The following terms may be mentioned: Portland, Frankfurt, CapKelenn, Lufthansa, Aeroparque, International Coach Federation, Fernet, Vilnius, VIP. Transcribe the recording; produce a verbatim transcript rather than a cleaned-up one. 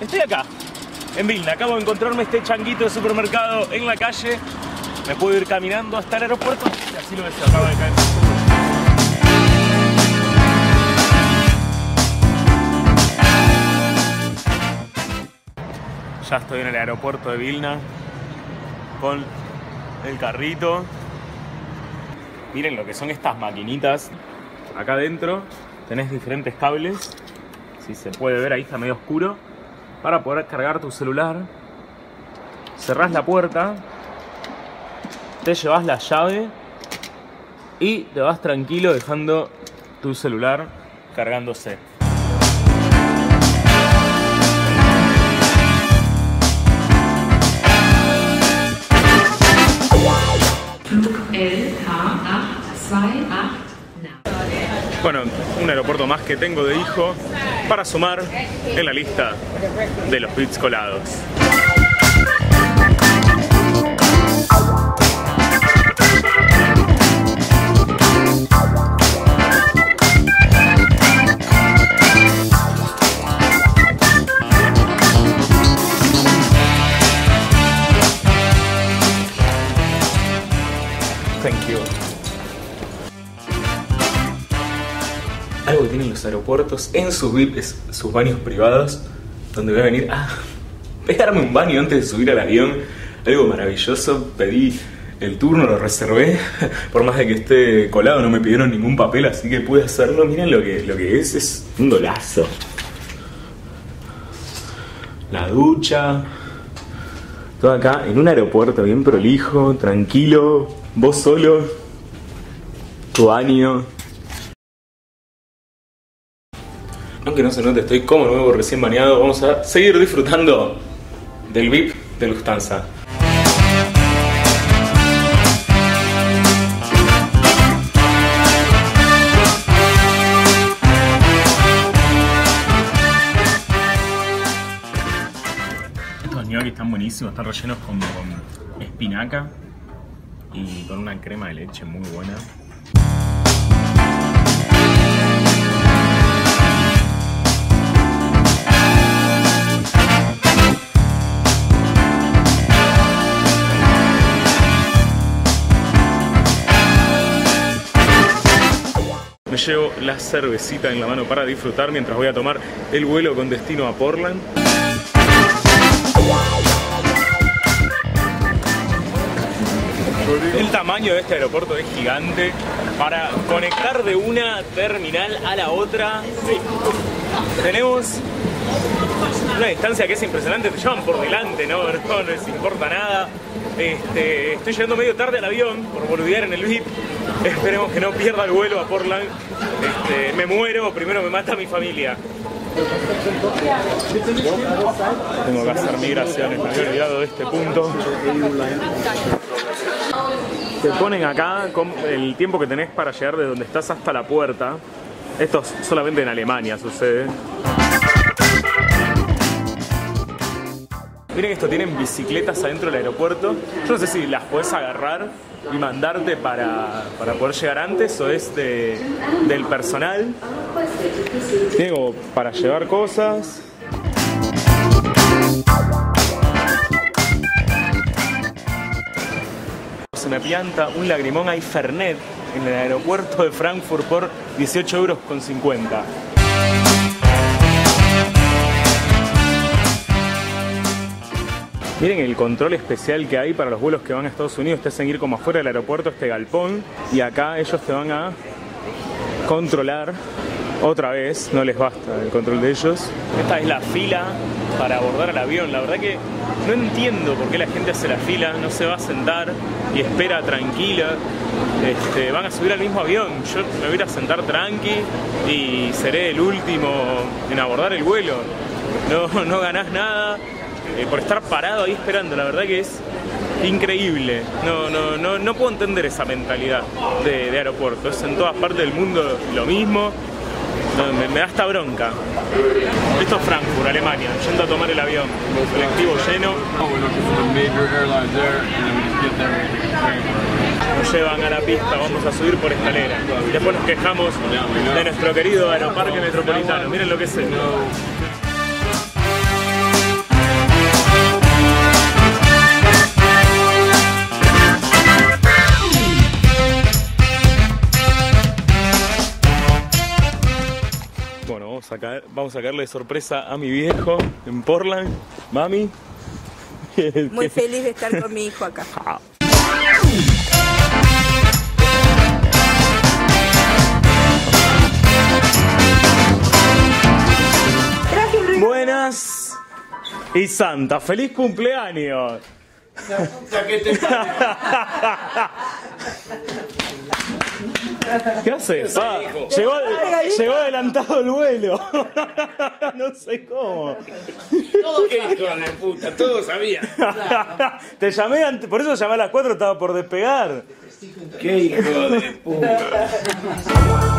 estoy acá, en Vilna. Acabo de encontrarme este changuito de supermercado en la calle. Me puedo ir caminando hasta el aeropuerto, y así lo deseo. Acabo de caer. Ya estoy en el aeropuerto de Vilna con el carrito. Miren lo que son estas maquinitas. Acá adentro tenés diferentes cables. Si se puede ver, ahí está medio oscuro. Para poder cargar tu celular. Cerrás la puerta. Te llevas la llave. Y te vas tranquilo dejando tu celular cargándose. Bueno, un aeropuerto más que tengo de hijo para sumar en la lista de los bits colados. Thank you. Algo que tienen los aeropuertos en sus V I P es sus baños privados, donde voy a venir a pegarme un baño antes de subir al avión. Algo maravilloso. Pedí el turno, lo reservé. Por más de que esté colado, no me pidieron ningún papel, así que pude hacerlo. Miren lo que, lo que es, es un dolazo. La ducha. Todo acá en un aeropuerto bien prolijo, tranquilo, vos solo, tu baño. Aunque no se note, estoy como nuevo, recién bañado. Vamos a seguir disfrutando del V I P de Lufthansa. Estos gnocchi están buenísimos, están rellenos con, con espinaca y con una crema de leche muy buena. Me llevo la cervecita en la mano para disfrutar mientras voy a tomar el vuelo con destino a Portland. El tamaño de este aeropuerto es gigante. Para conectar de una terminal a la otra, tenemos una distancia que es impresionante. Te llevan por delante, no, no les importa nada. Este, estoy llegando medio tarde al avión por boludear en el V I P. Esperemos que no pierda el vuelo a Portland. Este, me muero, primero me mata mi familia. Tengo que hacer migraciones, me había olvidado de este punto. Te ponen acá con el tiempo que tenés para llegar de donde estás hasta la puerta. Esto solamente en Alemania sucede. Miren esto, tienen bicicletas adentro del aeropuerto. Yo no sé si las podés agarrar y mandarte para, para poder llegar antes, o es de, del personal. Tiene como para llevar cosas. Se me pianta un lagrimón. Hay Fernet en el aeropuerto de Frankfurt por dieciocho euros con cincuenta. Miren el control especial que hay para los vuelos que van a Estados Unidos. Te hacen ir como afuera del aeropuerto, este galpón, y acá ellos te van a controlar otra vez. No les basta el control de ellos. Esta es la fila para abordar el avión. La verdad que no entiendo por qué la gente hace la fila, no se va a sentar y espera tranquila. Este, van a subir al mismo avión. Yo me voy a ir a sentar tranqui y seré el último en abordar el vuelo. No, no ganás nada. Eh, por estar parado ahí esperando, la verdad que es increíble. No, no, no, no puedo entender esa mentalidad de, de aeropuerto. Es en todas partes del mundo lo mismo. No, me, me da hasta bronca. Esto es Frankfurt, Alemania, yendo a tomar el avión. Colectivo lleno. Nos llevan a la pista, vamos a subir por escalera. Después nos quejamos de nuestro querido aeroparque metropolitano. Miren lo que es esto. a caer, vamos a caerle de sorpresa a mi viejo en Portland. Mami. Muy feliz de estar con mi hijo acá. Buenas y Santa, feliz cumpleaños. ¿Qué haces? Ah, llegó, llegó adelantado el vuelo. No sé cómo. Todo hijo de puta, todo sabía. Te llamé antes, por eso llamé a las cuatro, estaba por despegar. Qué hijo de puta.